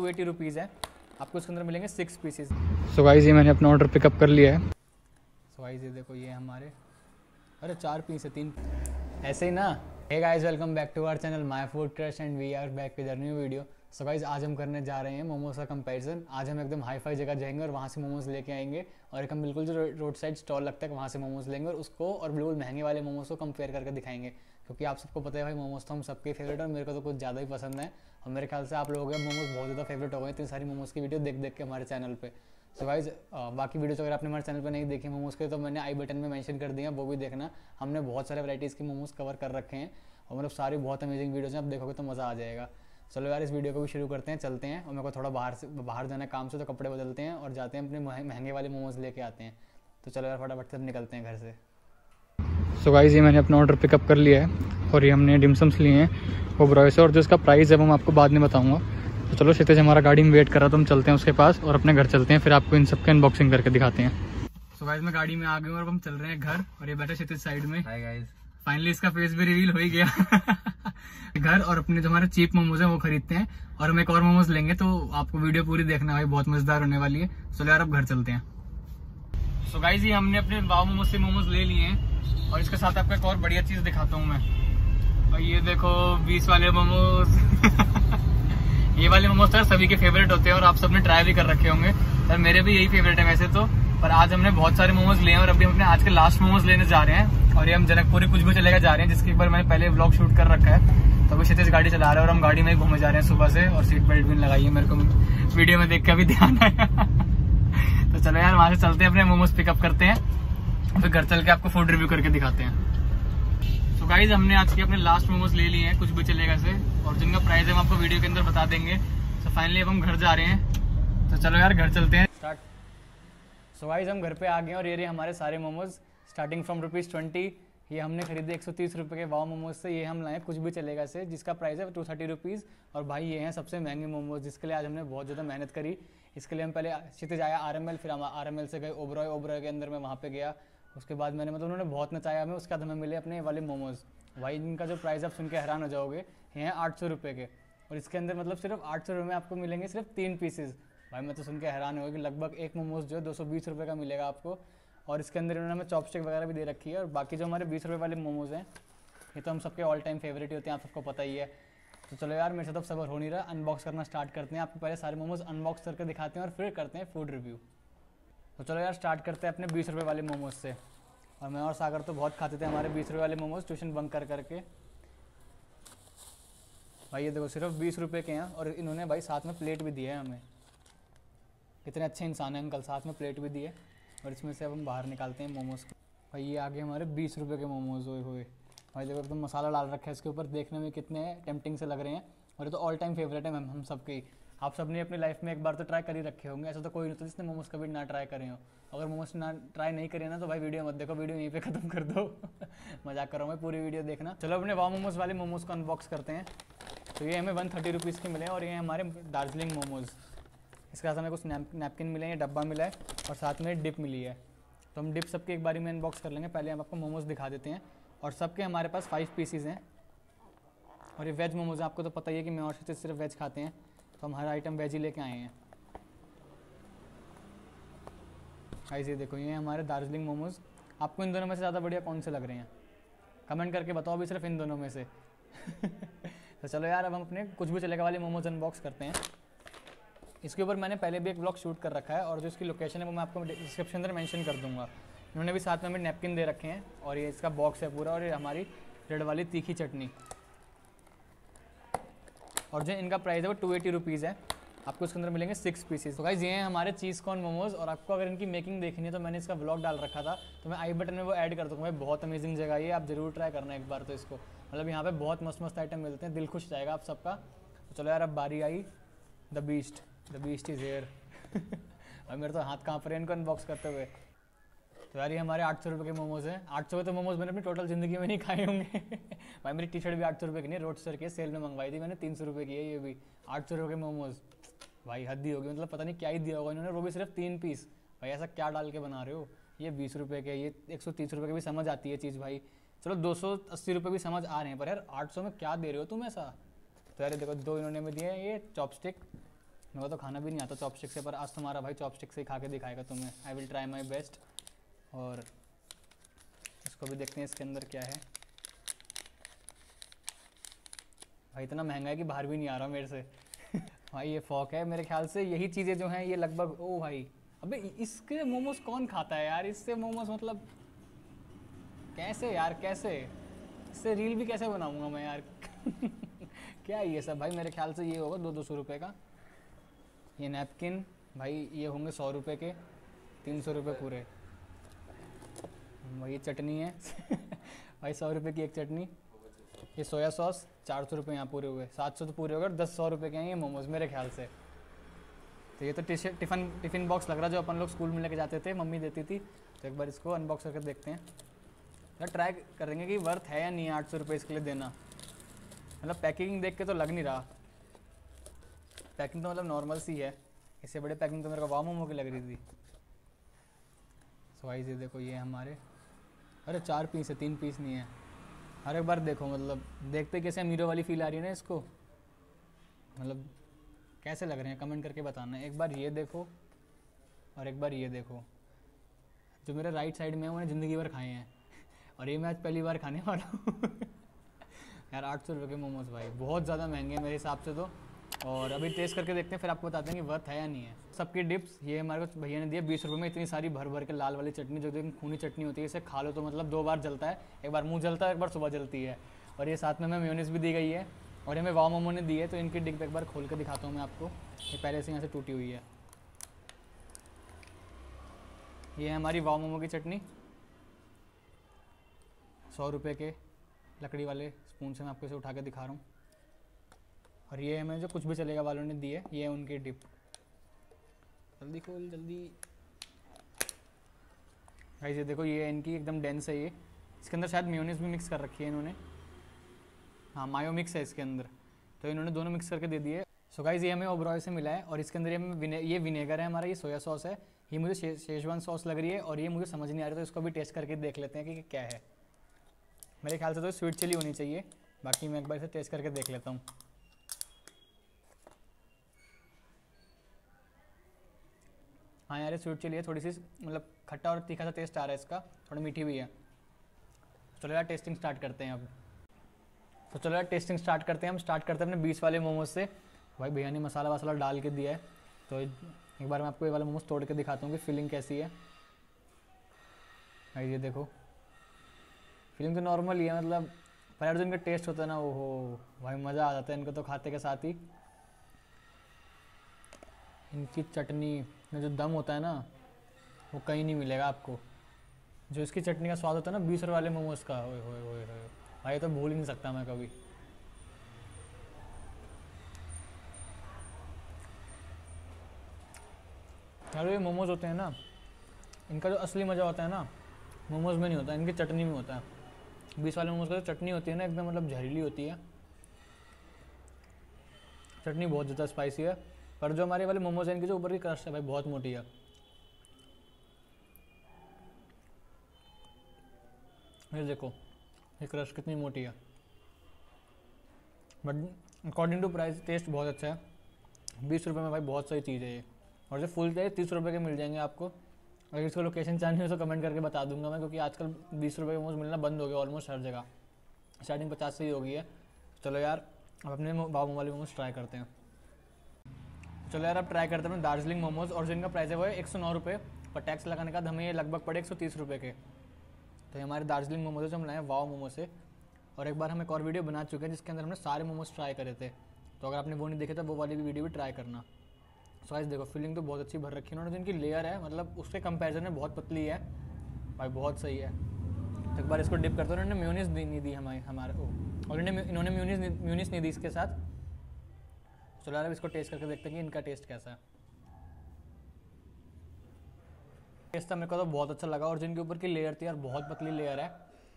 280 rupees है, आपको इसके अंदर मिलेंगे 6 पीसेस। सो गाइस ये मैंने अपना ऑर्डर पिकअप कर लिया है। सो गाइस ये देखो ये हमारे, अरे 4 पीस है, 3 ऐसे ही ना। Hey guys welcome back to our channel my food crush and we are back with a new video. So guys आज हम करने जा रहे हैं मोमोज का कंपैरिजन। आज हम एकदम हाई फाई जगह जाएंगे और वहाँ से मोमोज लेके आएंगे, और एक हम बिल्कुल जो रोड साइड स्टॉल लगता है वहाँ से मोमोज लेंगे और उसको और बिल्कुल महंगे वाले मोमोज को कंपेयर करके दिखाएंगे। क्योंकि आप सबको पता है भाई मोमोज तो हम सबके फेवरेट है, और मेरे को तो कुछ ज़्यादा ही पसंद है, और मेरे ख्याल से आप लोगों के मोमोज बहुत ज़्यादा फेवरेट हो गए, इतनी सारी मोमोज की वीडियो देख देख के हमारे चैनल पे। सो गाइज बाकी वीडियोस अगर आपने हमारे चैनल पे नहीं देखी मोमोज के तो मैंने आई बटन में मेंशन कर दिया, वो भी देखना। हमने बहुत सारे वैराइटीज़ के मोमोज कवर कर रखे हैं और मतलब सारी बहुत अमेजिंग वीडियोज़ हैं, आप देखोगे तो मज़ा आ जाएगा। चलो यार इस वीडियो को भी शुरू करते हैं, चलते हैं। और मेरे को थोड़ा बाहर जाना काम से, तो कपड़े बदलते हैं और जाते हैं अपने महंगे वाले मोमोज लेके आते हैं। तो चलो यार फटाफट से निकलते हैं घर से। सो गाइस ये मैंने अपना ऑर्डर पिकअप कर लिया है, और ये हमने डिम्सम्स लिए हैं ओबरॉय से, और जो इसका प्राइस है वो मैं आपको बाद में बताऊंगा। तो चलो क्षितिज हमारा गाड़ी में वेट कर रहा है, तो हम चलते हैं उसके पास और अपने घर चलते हैं, फिर आपको इन सबका अनबॉक्सिंग करके दिखाते हैं। सो गाइस मैं गाड़ी में आ गई हूँ और हम चल रहे हैं घर, और ये बैठे क्षितिज साइड में। हाय गाइस, फाइनली इसका फेस भी रिवील हो ही गया घर। और अपने जो हमारे चीप मोमोज है वो खरीदते हैं, और हम एक और मोमोज लेंगे, तो आपको वीडियो पूरी देखना भाई, बहुत मजेदार होने वाली है। चलो यार अब घर चलते हैं। सो गाइस ये हमने अपने वाव मोमोज से मोमोज ले लिए हैं, और इसके साथ आपको एक और बढ़िया चीज दिखाता हूँ मैं। और ये देखो 20 वाले मोमोज ये वाले मोमोज तो सभी के फेवरेट होते हैं, और आप सबने ट्राई भी कर रखे होंगे, और मेरे भी यही फेवरेट है वैसे तो। पर आज हमने बहुत सारे मोमोज लिए हैं, और अभी हम अपने आज के लास्ट मोमोज लेने जा रहे हैं, और ये हम जनकपुरी कुछ भी चलेगा जा रहे हैं, जिसके एक बार मैंने पहले व्लॉग शूट कर रखा है। तो अभी क्षितिज गाड़ी चला रहे हैं और हम गाड़ी में घूमे जा रहे हैं सुबह से, और सीट बेल्ट भी लगाई है, मेरे को वीडियो में देख के अभी ध्यान आया। तो चलो यार वहां से चलते हैं, अपने मोमोज पिकअप करते हैं, फिर घर चल के आपको फूड रिव्यू करके दिखाते हैं। तो गाइज हमने आज के अपने लास्ट मोमोज ले लिए हैं कुछ भी चलेगा से, और जिनका प्राइस है हम आपको वीडियो के अंदर बता देंगे। तो फाइनली अब हम घर जा रहे हैं, तो चलो यार घर चलते हैं। सो गाइज हम घर पे आ गए हैं, और ये हमारे सारे मोमोज स्टार्टिंग फ्रॉम ₹20। ये हमने खरीदे 130 रुपये के वाव मोमोज से। ये हम लाए कुछ भी चलेगा से, जिसका प्राइस है 230 रुपीज़। और भाई ये हैं सबसे महंगे मोमोज, जिसके लिए आज हमने बहुत ज़्यादा मेहनत करी। इसके लिए हम पहले क्षितिज आया RML, फिर हम RML से गए ओबरॉय, ओबरॉय के अंदर मैं वहाँ पर गया। उसके बाद मैंने मतलब उन्होंने बहुत नचाया हमें, उसके बाद हमें मिले अपने वाले मोमोज। भाई इनका जो प्राइस आप सुन के हैरान हो जाओगे, ये हैं 800 रुपये के, और इसके अंदर मतलब सिर्फ 800 रुपये में आपको मिलेंगे सिर्फ 3 पीसेस। भाई मैं तो सुन के हैरान हो गया कि लगभग एक मोमोज जो है 220 रुपये का मिलेगा आपको, और इसके अंदर इन्होंने हमें चॉपस्टिक वगैरह भी दे रखी है। और बाकी जो हमारे 20 रुपये वाले मोमोज हैं, ये तो हम सबके ऑल टाइम फेवरेट ही होते हैं, आप सबको पता ही है। तो चलो यार मेरे साथ अब सबर हो नहीं रहा, अनबॉक्स करना स्टार्ट करते हैं। आपको पहले सारे मोमोज अनबॉक्स करके दिखाते हैं और फिर करते हैं फूड रिव्यू। तो चलो यार स्टार्ट करते हैं अपने 20 रुपये वाले मोमोज से। और मैं और सागर तो बहुत खाते थे हमारे 20 रुपये वाले मोमोज ट्यूशन बंक कर करके। भाई ये देखो सिर्फ 20 रुपये के हैं, और इन्होंने भाई साथ में प्लेट भी दी है हमें। कितने अच्छे इंसान हैं अंकल, साथ में प्लेट भी दी है। और इसमें से अब हम बाहर निकालते हैं मोमोज़ को। भाई ये आगे हमारे 20 रुपये के मोमोज हुए। भाई देखो एकदम मसाला डाल रखा है इसके ऊपर, देखने में कितने टेम्पटिंग से लग रहे हैं। और ये तो ऑल टाइम फेवरेट है मैम हम सबके, आप सबने अपनी लाइफ में एक बार तो ट्राई कर ही रखे होंगे। ऐसा तो कोई नहीं तो जिसने मोमोज कभी ना ट्राई करे हो। अगर मोमोज ना ट्राई नहीं करे ना तो भाई वीडियो मत देखो, वीडियो यहीं पे खत्म कर दो मजाक कर रहा हूं मैं, पूरी वीडियो देखना। चलो अपने वाव मोमोज वाले मोमोज को अनबॉक्स करते हैं। तो ये हमें 130 रुपीज़ के मिले हैं, और ये हमारे दार्जिलिंग मोमोज। इसके साथ हमें कुछ नैपकिन मिले हैं, डब्बा मिला है, और साथ में डिप मिली है। तो हम डिप सबके एक बारी में अनबॉक्स कर लेंगे, पहले हम आपको मोमोज दिखा देते हैं। और सबके हमारे पास 5 पीसेज हैं, और ये वेज मोमोज आपको तो पता ही है कि मैं और से सिर्फ वेज खाते हैं, तो हम हर आइटम वेज ही लेके आए हैं। ऐसे देखो ये हमारे दार्जिलिंग मोमोज। आपको इन दोनों में से ज़्यादा बढ़िया कौन से लग रहे हैं कमेंट करके बताओ, अभी सिर्फ इन दोनों में से तो चलो यार अब हम अपने कुछ भी चलेगा वाले मोमोज अनबॉक्स करते हैं। इसके ऊपर मैंने पहले भी एक व्लॉग शूट कर रखा है, और जो इसकी लोकेशन है वो मैं आपको डिस्क्रिप्शन में मेंशन कर दूंगा। इन्होंने भी साथ में हमें नैपकिन दे रखे हैं, और ये इसका बॉक्स है पूरा, और ये हमारी रेड वाली तीखी चटनी। और जो इनका प्राइस है वो 280 रुपीज़ है, आपको इसके अंदर मिलेंगे 6 पीसेस। तो गाइस ये हैं हमारे चीज़ कॉर्न मोमोज, और आपको अगर इनकी मेकिंग देखनी है तो मैंने इसका व्लॉग डाल रखा था, तो मैं आई बटन में वो ऐड कर दूँगा। बहुत अमेजिंग जगह है, आप जरूर ट्राई करना एक बार तो इसको, मतलब यहाँ पर बहुत मस्त मस्त आइटम मिलते हैं, दिल खुश जाएगा आप सबका। तो चलो यार अब बारी आई द बीस्ट इज़ हियर और मेरे तो हाथ काँप रहे हैं इनको अनबॉक्स करते हुए। तो यार ये हमारे 800 रुपये के मोमोज हैं। 800 रुपये तो मोमोज मैंने अपनी टोटल ज़िंदगी में नहीं खाए होंगे भाई मेरी टी शर्ट भी 800 रुपये की नहीं, रोडस्टर की सेल में मंगवाई थी मैंने, 300 रुपये की है ये भी। 800 रुपये के मोमोज, भाई हद ही होगी, मतलब पता नहीं क्या ही दिया होगा इन्होंने, वो भी सिर्फ 3 पीस। भाई ऐसा क्या डाल के बना रहे हो। ये 20 रुपये के, ये 130 रुपये की भी समझ आती है चीज़ भाई, चलो 280 रुपये भी समझ आ रहे हैं, पर यार 800 में क्या दे रहे हो तुम ऐसा। तो यार देखो दो इन्होंने में दिए हैं ये चॉपस्टिक, मेरे को तो खाना भी नहीं आता चॉपस्टिक से, पर आज तुम्हारा भाई चॉपस्टिक से ही खा के दिखाएगा तुम्हें। I will try my best. और इसको भी देखते हैं इसके अंदर क्या है। भाई इतना महंगा है कि बाहर भी नहीं आ रहा मेरे से। भाई ये फॉक है मेरे ख्याल से, यही चीज़ें जो हैं ये लगभग। ओ भाई अबे इसके मोमोज कौन खाता है यार, इससे मोमोज मतलब कैसे यार, कैसे इससे रील भी कैसे बनाऊंगा मैं यार। क्या ये सब भाई, मेरे ख्याल से ये होगा 200-200 रुपये का। ये नैपकिन भाई ये होंगे 100 रुपये के, 300 रुपये पूरे। वही चटनी है। भाई 100 रुपये की एक चटनी। ये सोया सॉस 400 रुपये यहाँ पूरे हुए, 700 तो पूरे हो गए, 10 100 रुपये के हैं ये मोमोज मेरे ख्याल से। तो ये तो टिफ़िन बॉक्स लग रहा जो अपन लोग स्कूल में लेके जाते थे, मम्मी देती थी। तो एक बार इसको अनबॉक्स करके देखते हैं, तो ट्राई करेंगे कि वर्थ है या नहीं 800 रुपये इसके लिए देना। मतलब पैकिंग देख के तो लग नहीं रहा, पैकिंग तो मतलब नॉर्मल सी है, इससे बड़े पैकिंग तो मेरे को वाव मोमो की लग रही थी। सो भाई ये देखो ये हमारे, अरे 4 पीस है, 3 पीस नहीं है। हर एक बार देखो मतलब देखते कैसे अमीरों वाली फील आ रही है ना इसको, मतलब कैसे लग रहे हैं कमेंट करके बताना। एक बार ये देखो और एक बार ये देखो, जो मेरे राइट साइड में है उन्होंने ज़िंदगी भर खाए हैं और ये मैं आज पहली बार खाने वाला हूँ। यार 800 रुपये के मोमोज भाई बहुत ज़्यादा महंगे हैं मेरे हिसाब से तो। और अभी टेस्ट करके देखते हैं, फिर आपको बताते हैं कि वर्थ है या नहीं है। सबकी डिप्स ये हमारे को भैया ने दिया 20 रुपये में, इतनी सारी भर भर के लाल वाली चटनी जो एकदम खूनी चटनी होती है, इसे खा लो तो मतलब 2 बार जलता है, एक बार मुंह जलता है, एक बार सुबह जलती है। और ये साथ में हमें मेयोनीज भी दी गई है और हमें वाव मोमो ने दी है। तो इनकी डिप एक बार खोल के दिखाता हूँ मैं आपको। ये पहले से यहाँ से टूटी हुई है। ये है हमारी वाव मोमो की चटनी, 100 रुपये के लकड़ी वाले स्पून से मैं आपको इसे उठा के दिखा रहा हूँ। और ये हमें जो कुछ भी चलेगा वालों ने दिए, ये है उनकी डिप। जल्दी खोल जल्दी। गाइस ये देखो, ये इनकी एकदम डेंस है ये, इसके अंदर शायद मेयोनीज भी मिक्स कर रखी है इन्होंने। हाँ मायो मिक्स है इसके अंदर, तो इन्होंने दोनों मिक्स करके दे दिए। सो गाइस ये हमें ओबरॉय से मिला है और इसके अंदर ये विनेगर है हमारा, ये सोया सॉस है, ये मुझे शेजवान सॉस लग रही है और ये मुझे समझ नहीं आ रही, तो इसको भी टेस्ट करके देख लेते हैं कि क्या है। मेरे ख्याल से तो स्वीट चिली होनी चाहिए, बाकी मैं एक बार इसे टेस्ट करके देख लेता हूँ। हाँ यार स्वीट चिली है, थोड़ी सी मतलब खट्टा और तीखा सा टेस्ट आ रहा है इसका, थोड़ी मीठी भी है। चलो यार टेस्टिंग स्टार्ट करते हैं अब। तो चलो यार टेस्टिंग स्टार्ट करते हैं, हम स्टार्ट करते हैं अपने 20 वाले मोमोज से। भाई भैया ने मसाला वसाला डाल के दिया है, तो एक बार मैं आपको ये वाला मोमोज तोड़ के दिखाता हूँ कि फीलिंग कैसी है। भाई ये देखो फीलिंग तो नॉर्मल ही है मतलब, पर यार जो इनका टेस्ट होता है ना, ओहो भाई मज़ा आ जाता है इनको तो खाते के साथ ही। इनकी चटनी में जो दम होता है ना वो कहीं नहीं मिलेगा आपको, जो इसकी चटनी का स्वाद होता है ना 20 रुपये वाले मोमोज का, ओए होए होए होए भाई तो भूल ही नहीं सकता मैं कभी। यार ये मोमोज होते हैं ना, इनका जो असली मज़ा होता है ना मोमोज में नहीं होता, इनकी चटनी में होता है। 20 वाले मोमोज का जो चटनी होती है ना एकदम मतलब जहरीली होती है, चटनी बहुत ज़्यादा स्पाइसी है। पर जो हमारे वाले मोमोज हैं इनकी जो ऊपर की क्रस्ट है भाई बहुत मोटी है, ये देखो ये क्रस्ट कितनी मोटी है। But according to price taste बहुत अच्छा है, 20 रुपये में भाई बहुत सही चीज़ है ये। और जो फुल चाहिए 30 रुपये के मिल जाएंगे आपको। अगर इसको लोकेशन चाहिए हो तो कमेंट करके बता दूंगा मैं, क्योंकि आजकल 20 रुपये के मोमोज मिलना बंद हो गया ऑलमोस्ट हर जगह, स्टार्टिंग 50 से ही हो गई है। चलो यार अब अपने वाव मोमो वाले मोमोज ट्राई करते हैं। चलो यार अब ट्राई करते हैं दार्जिलिंग मोमोज, और जो इनका प्राइस है वो है 109 रुपये, पर टैक्स लगाने का हमें ये लगभग पड़े 130 रुपये के। तो ये हमारे दार्जिलिंग मोमोज जो हम लाए हैं वाव मोमो से। और एक बार हम एक और वीडियो बना चुके हैं जिसके अंदर हमने सारे मोमोज ट्राई करे थे, तो अगर आपने वो नहीं देखे तो वो वाली भी वीडियो भी ट्राई करना। सो गाइस देखो फीलिंग तो बहुत अच्छी भर रखी है उन्होंने, जो इनकी लेयर है मतलब उसके कंपेरिजन में बहुत पतली है भाई, बहुत सही है। तो एक बार इसको डिप करते हैं, उन्होंने मेयोनीज नहीं दी हमारे को, और इन्होंने मेयोनीज नहीं दी इसके साथ। चलो यार अब इसको टेस्ट करके देखते हैं कि इनका टेस्ट कैसा है। टेस्ट तो मेरे को तो बहुत अच्छा लगा, और जिनके ऊपर की लेयर थी यार बहुत पतली लेयर है,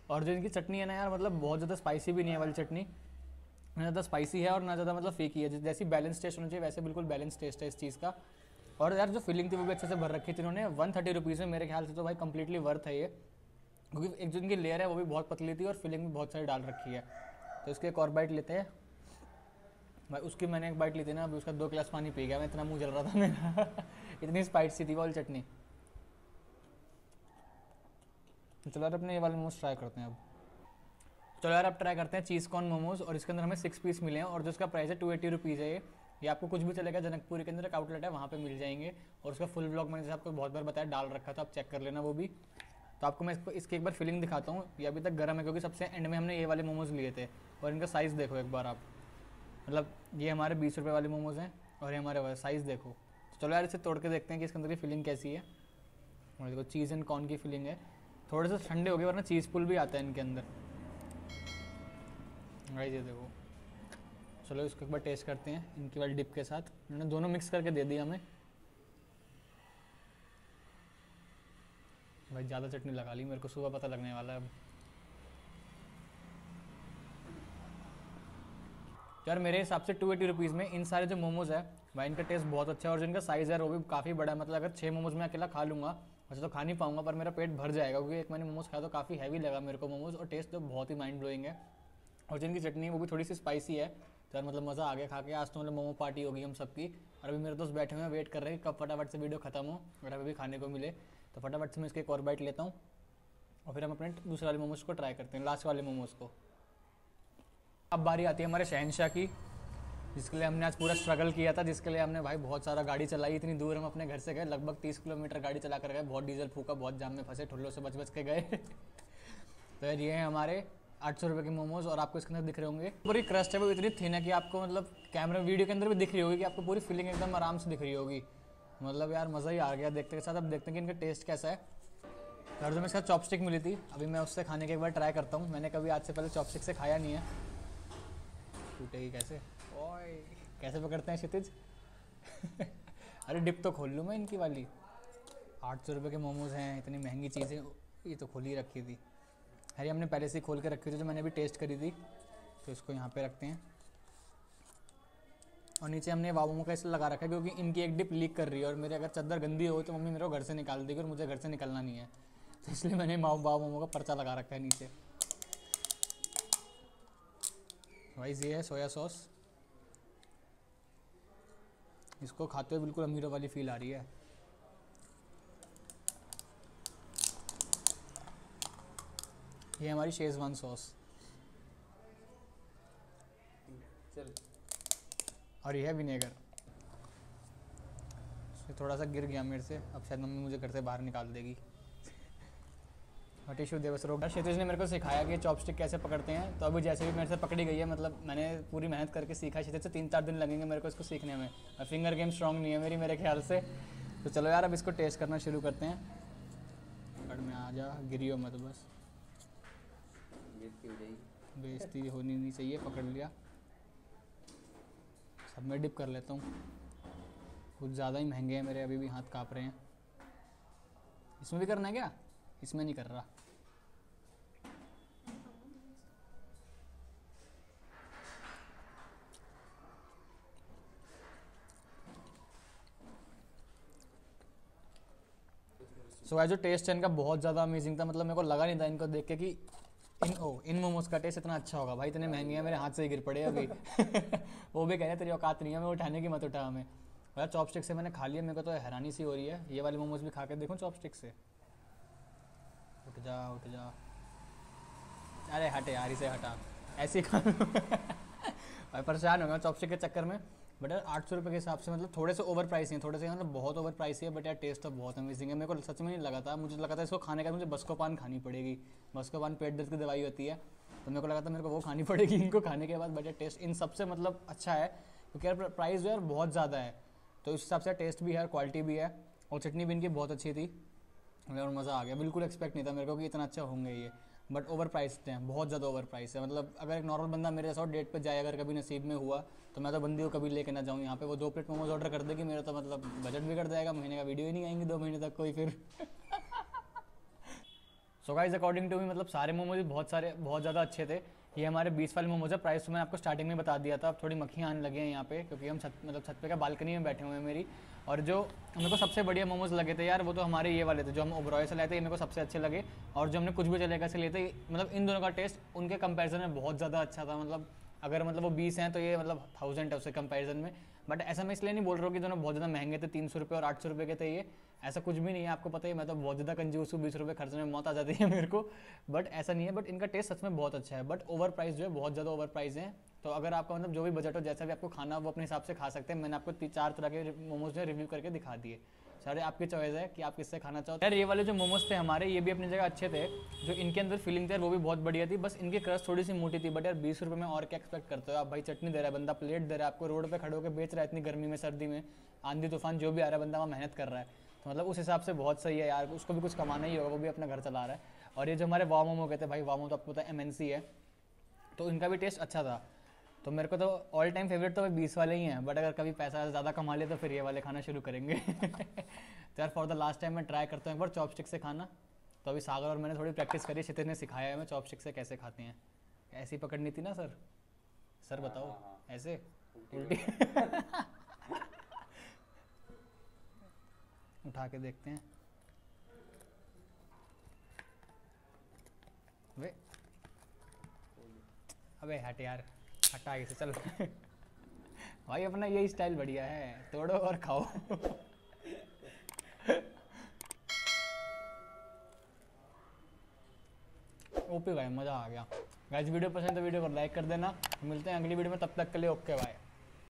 और जो इनकी चटनी है ना यार मतलब बहुत ज़्यादा स्पाइसी भी नहीं है वाली चटनी, ना ज़्यादा स्पाइसी है और ना ज़्यादा मतलब फीकी है, जैसी बैलेंस टेस्ट होना चाहिए वैसे बिल्कुल बैलेंस टेस्ट है इस चीज़ का। और यार जो फीलिंग थी वो भी अच्छे से भर रखी थी इन्होंने। 130 रुपीज़ में मेरे ख्याल से तो भाई कम्प्लीटली वर्थ है ये, क्योंकि एक जो इनकी लेयर है वो भी बहुत पतली थी और फीलिंग भी बहुत सारी डाल रखी है। तो इसके एक और बाइट लेते हैं। भाई उसकी मैंने एक बाइट ली थी ना, अभी उसका 2 गिलास पानी पी गया मैं, इतना मुँह जल रहा था मेरा इतनी स्पाइसी थी वाली चटनी। चलो यार अपने ये वाले मोमोज ट्राई करते हैं अब। चलो यार अब ट्राई करते हैं चीज़ कॉर्न मोमोज, और इसके अंदर हमें 6 पीस मिले हैं और जो इसका प्राइस है 280 रुपीज़ है। ये आपको कुछ भी चलेगा, जनकपुरी के अंदर एक आउटलेट है वहाँ पे मिल जाएंगे, और उसका फुल ब्लॉग मैंने जैसे आपको बहुत बार बताया डाल रखा था, आप चेक कर लेना वो भी। तो आपको मैं इसकी एक बार फीलिंग दिखाता हूँ, ये अभी तक गर्म है क्योंकि सबसे एंड में हमने ये वाले मोमोज़ लिए थे। और इनका साइज़ देखो एक बार आप, मतलब ये हमारे 20 रुपये वाले मोमोज़ हैं और ये हमारे साइज़ देखो। चलो यार इसे तोड़ के देखते हैं कि इसके अंदर की फीलिंग कैसी है। और देखो चीज़ एंड कॉर्न की फीलिंग है, थोड़े से ठंडे हो गए वरना चीज़ पुल भी आता है इनके अंदर। गाइस ये देखो, चलो इसको एक बार टेस्ट करते हैं इनकी वाली डिप के साथ। उन्होंने दोनों मिक्स करके दे दिया हमें भाई, ज़्यादा चटनी लगा ली, मेरे को सुबह पता लगने वाला है अब। यार मेरे हिसाब से 280 रुपीज़ में इन सारे जो मोमोज़ है भाई इनका टेस्ट बहुत अच्छा है, और जिनका साइज़ है वो भी काफ़ी बड़ा है। मतलब अगर 6 मोमोज़ मैं अकेला खा लूँगा, वैसे तो खा नहीं पाऊँगा पर मेरा पेट भर जाएगा, क्योंकि एक मैंने मोमोज़ खाया तो काफ़ी हैवी लगा मेरे को मोमोज़, और टेस्ट तो बहुत ही माइंड ब्लोइंग है। और जिनकी चटनी है वो भी थोड़ी सी स्पाइसी है। तो यार मतलब मज़ा आ गया खा के, आज तो मतलब मोमो पार्टी होगी हम सबकी। और अभी मेरे दोस्त बैठे हुए हैं वेट कर रहे हैं कब फटाफट से वीडियो खत्म हो और अभी भी खाने को मिले। तो फटाफट से मैं इसके एक और बाइट लेता हूँ और फिर हम अपने दूसरे वाले मोमोज़ को ट्राई करते हैं, लास्ट वाले मोमोज़ को। अब बारी आती है हमारे शहनशाह की, जिसके लिए हमने आज पूरा स्ट्रगल किया था, जिसके लिए हमने भाई बहुत सारा गाड़ी चलाई, इतनी दूर हम अपने घर से गए, लगभग 30 किलोमीटर गाड़ी चला कर गए, बहुत डीजल फूका, बहुत जाम में फंसे, ठुल्लों से बच बच के गए। तो यार ये हैं हमारे 800 रुपये के मोमोज़, और आपको इसके अंदर दिख रहे होंगे पूरी क्रस्ट है वो इतनी थिन है कि आपको मतलब कैमरा वीडियो के अंदर भी दिख रही होगी कि आपको पूरी फीलिंग एकदम आराम से दिख रही होगी। मतलब यार मज़ा ही आ गया देखते के साथ। अब देखते हैं कि इनका टेस्ट कैसा है। घर जो मैं इसका चॉपस्टिक मिली थी, अभी मैं उससे खाने के एक बार ट्राई करता हूँ, मैंने कभी आज से पहले चॉपस्टिक से खाया नहीं है। टूटेगी कैसे, ओए कैसे पकड़ते हैं क्षितिज अरे डिप तो खोल लूँ मैं इनकी वाली। 800 रुपये के मोमोज़ हैं, इतनी महंगी चीज़ें, ये तो खोल ही रखी थी। अरे हमने पहले से खोल के रखी थी, जो मैंने अभी टेस्ट करी थी। तो इसको यहाँ पे रखते हैं, और नीचे हमने वाव मोमो का इसलिए लगा रखा है क्योंकि इनकी एक डिप लीक कर रही है, और मेरे अगर चद्दर गंदी हो तो मम्मी मेरे को घर से निकाल देगी, और मुझे घर से निकलना नहीं है, तो इसलिए मैंने वाव मोमो का पर्चा लगा रखा है नीचे। वाइज ये है सोया सॉस, इसको खाते हुए बिल्कुल अमीरों वाली फील आ रही है। ये हमारी शेजवान सॉस, और यह है विनेगर। थोड़ा सा गिर गया मेरे से, अब शायद मम्मी मुझे घर से बाहर निकाल देगी। टिश्यू दे बस रोक। क्षितिज ने मेरे को सिखाया कि चॉपस्टिक कैसे पकड़ते हैं, तो अभी जैसे भी मेरे से पकड़ी गई है, मतलब मैंने पूरी मेहनत करके सीखा। क्षितिज से 3-4 दिन लगेंगे मेरे को इसको सीखने में, और फिंगर गेम स्ट्रांग नहीं है मेरी मेरे ख्याल से। तो चलो यार अब इसको टेस्ट करना शुरू करते हैं। पकड़ में आ जा, गिरियो मत, बस बेइज्जती होनी नहीं चाहिए। पकड़ लिया, सब में डिप कर लेता हूँ। कुछ ज़्यादा ही महंगे हैं मेरे, अभी भी हाथ काँप रहे हैं। इसमें भी करना है क्या? इसमें नहीं कर रहा। सो जो टेस्ट है इनका बहुत ज़्यादा अमेजिंग था, मतलब मेरे को लगा नहीं था इनको देख के कि इन मोमोज का टेस्ट इतना अच्छा होगा। भाई इतने महंगे हैं, मेरे हाथ से ही गिर पड़े अभी वो भी कह रहे तेरी औकात नहीं है, मैं उठाने की मत उठा हमें। और चॉपस्टिक से मैंने खा लिया, मेरे को तो हैरानी सी हो रही है। ये वाले मोमोज भी खा के देखूं चॉपस्टिक से। उठ जा, अरे हटे यार, इसे हटा, ऐसे खा भाई परेशान हो गया चॉपस्टिक के चक्कर में। बट यार 800 रुपये के हिसाब से मतलब थोड़े से ओवर प्राइस है, थोड़े से मतलब बहुत ओवर प्राइस है। बट यार टेस्ट तो बहुत अमेजिंग है, मेरे को सच में नहीं लगा था। मुझे लगा था इसको खाने का मुझे बस्कोपान खानी पड़ेगी, बस्कोपान पेट दर्द की दवाई होती है, तो मेरे को लगा था मेरे को वो खानी पड़ेगी इनको खाने के बाद। बट यार टेस्ट इन सबसे मतलब अच्छा है, क्योंकि यार प्राइस जो यार बहुत ज़्यादा है, तो इस हिसाब से टेस्ट भी है, क्वालिटी भी है, और चटनी भी इनकी बहुत अच्छी थी। और मज़ा आ गया, बिल्कुल एक्सपेक्ट नहीं था मेरे को कि इतना अच्छा होंगे ये। बट ओवर प्राइस हैं, बहुत ज़्यादा ओवर प्राइस है। मतलब अगर एक नॉर्मल बंदा मेरे साथ डेट पे जाए, अगर कभी नसीब में हुआ, तो मैं तो बंदी को कभी लेके ना जाऊँ यहाँ पे, वो 2 प्लेट मोमोज ऑर्डर कर देगी, मेरा तो मतलब बजट बिगड़ जाएगा, महीने का वीडियो ही नहीं आएंगे 2 महीने तक कोई फिर so guys according to me मतलब सारे मोमोज बहुत ज़्यादा अच्छे थे। ये हमारे 20 वाले मोमोज है, प्राइस तो मैंने आपको स्टार्टिंग में बता दिया था। अब थोड़ी मक्खियाँ आने लगी हैं यहाँ पे, क्योंकि हम छत पे का बालकनी में बैठे हुए हैं मेरी। और जो मेरे को सबसे बढ़िया मोमोज लगे थे यार, वो तो हमारे ये वाले थे जो हम ओबरॉय से लाए थे, ये मेरे को सबसे अच्छे लगे। और जो हमने कुछ भी चलेगा से लिए थे, मतलब इन दोनों का टेस्ट उनके कंपेरिजन में बहुत ज़्यादा अच्छा था। मतलब अगर मतलब वो 20 हैं तो ये मतलब 1000 है उसके कंपैरिजन में। बट ऐसा मैं इसलिए नहीं बोल रहा हूँ कि दोनों बहुत ज़्यादा महंगे थे, 300 रुपये और 800 रुपये के थे ये, ऐसा कुछ भी नहीं है। आपको पता है मैं तो बहुत ज़्यादा कंजूस हूँ, 20 रुपये खर्चने में मौत आ जाती है मेरे को, बट ऐसा नहीं है। बट इनका टेस्ट सच में बहुत अच्छा है, बट ओवर प्राइस जो है बहुत ज़्यादा ओवर प्राइस है। तो अगर आपका मतलब जो भी बजट हो, जैसा भी आपको खाना हो, वो अपने हिसाब से खा सकते हैं। मैंने आपको 4 तरह के मोमोज जो है रिव्यू करके दिखा दिए, सारे आपकी चॉइस है कि आप किससे खाना चाहो। यार ये वाले जो मोमोज थे हमारे, ये भी अपनी जगह अच्छे थे, जो इनके अंदर फीलिंग थी वो भी बहुत बढ़िया थी, बस इनकी क्रस्ट थोड़ी सी मोटी थी। बट यार 20 रुपये में और क्या एक्सपेक्ट करते हो आप भाई। चटनी दे रहा है बंदा, प्लेट दे रहा है आपको, रोड पर खड़े होकर बेच रहा है, इतनी गर्मी में, सर्दी में, आंधी तूफान जो भी आ रहा है, बंदा वहाँ मेहनत कर रहा है, तो मतलब उस हिसाब से बहुत सही है यार। उसको भी कुछ कमाना ही होगा, वो भी अपना घर चला रहा है। और ये जो हमारे वाव मोमो कहते हैं भाई, वाव मोमो तो आपको पता है MNC है, तो इनका भी टेस्ट अच्छा था। तो मेरे को तो ऑल टाइम फेवरेट तो 20 वाले ही हैं, बट अगर कभी पैसा ज़्यादा कमा ले तो फिर ये वाले खाना शुरू करेंगे। तो यार फॉर द लास्ट टाइम मैं ट्राई करता हूँ एक बार चॉपस्टिक से खाना। तो अभी सागर और मैंने थोड़ी प्रैक्टिस करी, क्षितिज ने सिखाया है हमें चॉपस्टिक से कैसे खाते हैं। ऐसे ही पकड़नी थी ना सर, सर बताओ ऐसे उल्टी। उठा के देखते हैं, वे अबे हट यार, हटा इसे, चल भाई अपना यही स्टाइल बढ़िया है, तोड़ो और खाओ। ओपी भाई मज़ा आ गया। गाइस वीडियो पसंद है तो वीडियो को लाइक कर देना। मिलते हैं अगली वीडियो में, तब तक के लिए ओके भाई।